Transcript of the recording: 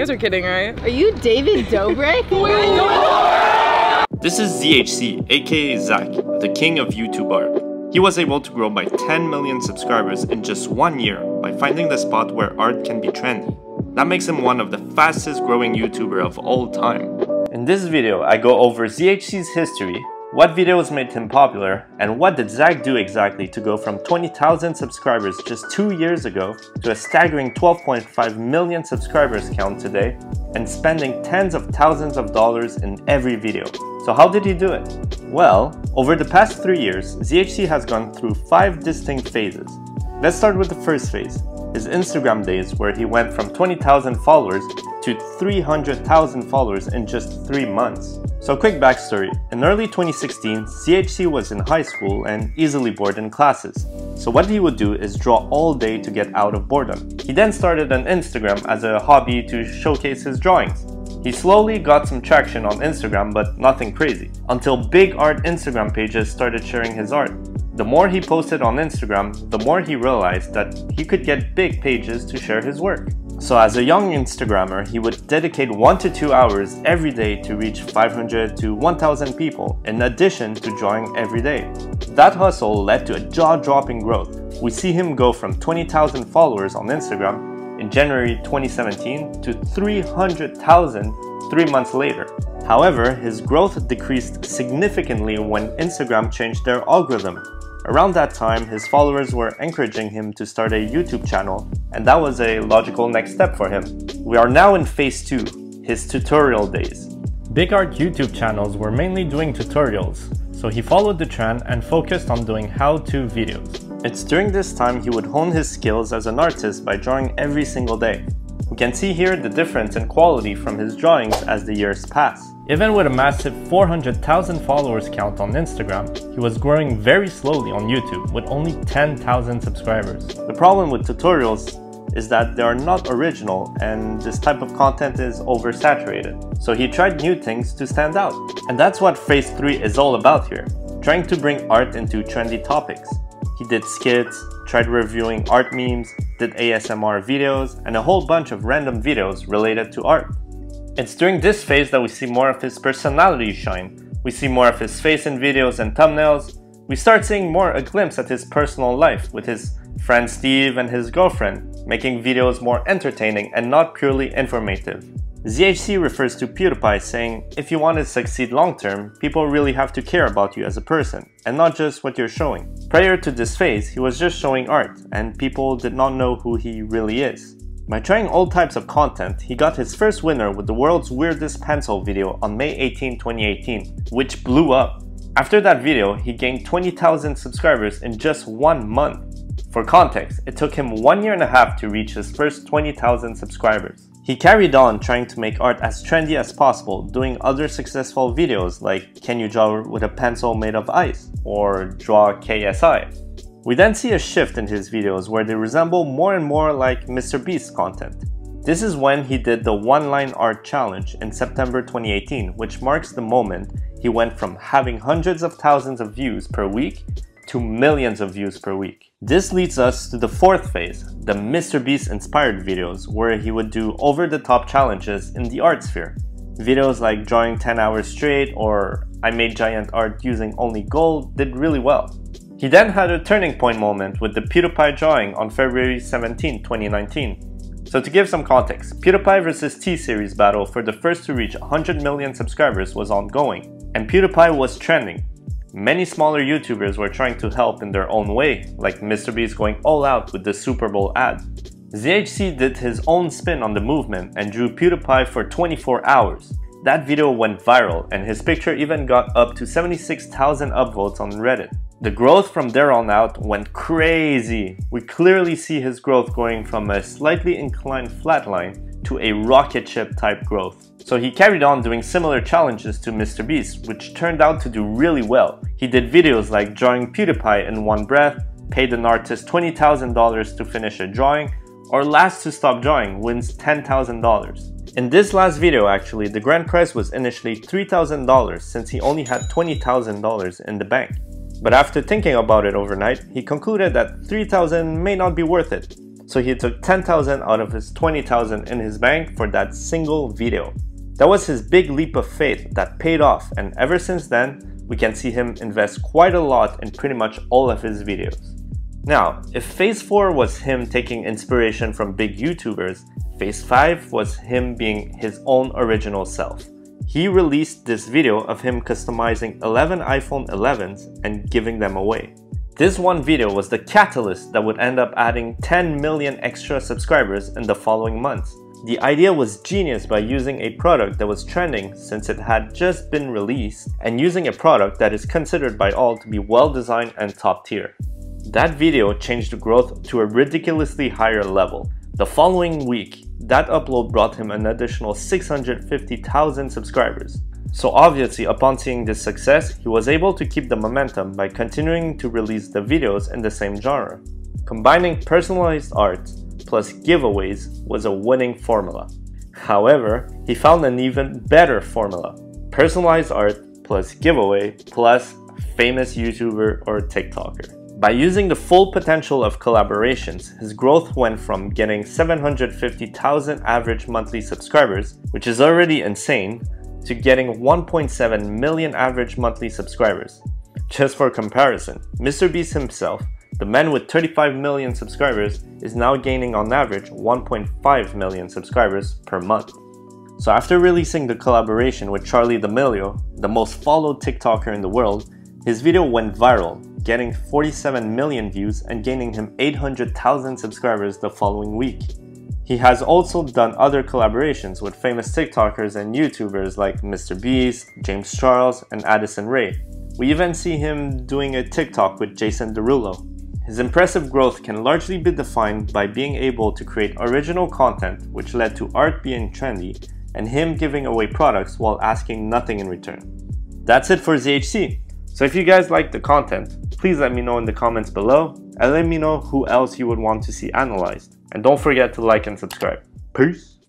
guys are kidding, right? Are you David Dobrik? This is ZHC, aka Zach, the king of YouTube art. He was able to grow by 10 million subscribers in just 1 year by finding the spot where art can be trendy. That makes him one of the fastest growing YouTuber of all time. In this video, I go over ZHC's history, what videos made him popular, and what did Zach do exactly to go from 20,000 subscribers just 2 years ago to a staggering 12.5 million subscribers count today, and spending tens of thousands of dollars in every video. So how did he do it? Well, over the past 3 years, ZHC has gone through 5 distinct phases. Let's start with the first phase, his Instagram days, where he went from 20,000 followers to 300,000 followers in just 3 months. So quick backstory, in early 2016, ZHC was in high school and easily bored in classes. So what he would do is draw all day to get out of boredom. He then started an Instagram as a hobby to showcase his drawings. He slowly got some traction on Instagram, but nothing crazy, until big art Instagram pages started sharing his art. The more he posted on Instagram, the more he realized that he could get big pages to share his work. So as a young Instagrammer, he would dedicate 1 to 2 hours every day to reach 500 to 1,000 people, in addition to drawing every day. That hustle led to a jaw-dropping growth. We see him go from 20,000 followers on Instagram in January 2017 to 300,000 3 months later. However, his growth decreased significantly when Instagram changed their algorithm. Around that time, his followers were encouraging him to start a YouTube channel, and that was a logical next step for him. We are now in phase 2, his tutorial days. Big art YouTube channels were mainly doing tutorials, so he followed the trend and focused on doing how-to videos. It's during this time he would hone his skills as an artist by drawing every single day. We can see here the difference in quality from his drawings as the years pass. Even with a massive 400,000 followers count on Instagram, he was growing very slowly on YouTube with only 10,000 subscribers. The problem with tutorials is that they are not original and this type of content is oversaturated. So he tried new things to stand out. And that's what phase 3 is all about here, trying to bring art into trendy topics. He did skits, tried reviewing art memes, did ASMR videos, and a whole bunch of random videos related to art. It's during this phase that we see more of his personality shine. We see more of his face in videos and thumbnails. We start seeing more a glimpse at his personal life with his friend Steve and his girlfriend, making videos more entertaining and not purely informative. ZHC refers to PewDiePie saying, if you want to succeed long term, people really have to care about you as a person, and not just what you're showing. Prior to this phase, he was just showing art, and people did not know who he really is. By trying all types of content, he got his first winner with the world's weirdest pencil video on May 18, 2018, which blew up. After that video, he gained 20,000 subscribers in just 1 month. For context, it took him 1.5 years to reach his first 20,000 subscribers. He carried on trying to make art as trendy as possible, doing other successful videos like Can You Draw With a Pencil Made of Ice? Or Draw KSI. We then see a shift in his videos where they resemble more and more like MrBeast's content. This is when he did the one-line art challenge in September 2018, which marks the moment he went from having hundreds of thousands of views per week to millions of views per week. This leads us to the fourth phase, the MrBeast inspired videos, where he would do over-the-top challenges in the art sphere. Videos like drawing 10 hours straight or I made giant art using only gold did really well. He then had a turning point moment with the PewDiePie drawing on February 17, 2019. So to give some context, PewDiePie vs T-Series battle for the first to reach 100 million subscribers was ongoing, and PewDiePie was trending. Many smaller YouTubers were trying to help in their own way, like MrBeast going all out with the Super Bowl ad. ZHC did his own spin on the movement and drew PewDiePie for 24 hours. That video went viral, and his picture even got up to 76,000 upvotes on Reddit. The growth from there on out went crazy. We clearly see his growth going from a slightly inclined flatline to a rocket ship type growth. So he carried on doing similar challenges to MrBeast, which turned out to do really well. He did videos like drawing PewDiePie in 1 breath, paid an artist $20,000 to finish a drawing, or last to stop drawing wins $10,000. In this last video actually, the grand prize was initially $3,000 since he only had $20,000 in the bank. But after thinking about it overnight, he concluded that $3,000 may not be worth it. So he took $10,000 out of his $20,000 in his bank for that single video. That was his big leap of faith that paid off, and ever since then, we can see him invest quite a lot in pretty much all of his videos. Now, if phase 4 was him taking inspiration from big YouTubers, phase 5 was him being his own original self. He released this video of him customizing 11 iPhone 11s and giving them away. This one video was the catalyst that would end up adding 10 million extra subscribers in the following months. The idea was genius by using a product that was trending since it had just been released and using a product that is considered by all to be well designed and top tier. That video changed the growth to a ridiculously higher level. The following week, that upload brought him an additional 650,000 subscribers. So obviously, upon seeing this success, he was able to keep the momentum by continuing to release the videos in the same genre. Combining personalized art plus giveaways was a winning formula. However, he found an even better formula: personalized art plus giveaway plus famous YouTuber or TikToker. By using the full potential of collaborations, his growth went from getting 750,000 average monthly subscribers, which is already insane, to getting 1.7 million average monthly subscribers. Just for comparison, MrBeast himself, the man with 35 million subscribers, is now gaining on average 1.5 million subscribers per month. So after releasing the collaboration with Charli D'Amelio, the most followed TikToker in the world, his video went viral, getting 47 million views and gaining him 800,000 subscribers the following week. He has also done other collaborations with famous TikTokers and YouTubers like MrBeast, James Charles, and Addison Rae. We even see him doing a TikTok with Jason Derulo. His impressive growth can largely be defined by being able to create original content, which led to art being trendy, and him giving away products while asking nothing in return. That's it for ZHC. So if you guys like the content, please let me know in the comments below, and let me know who else you would want to see analyzed. And don't forget to like and subscribe. Peace!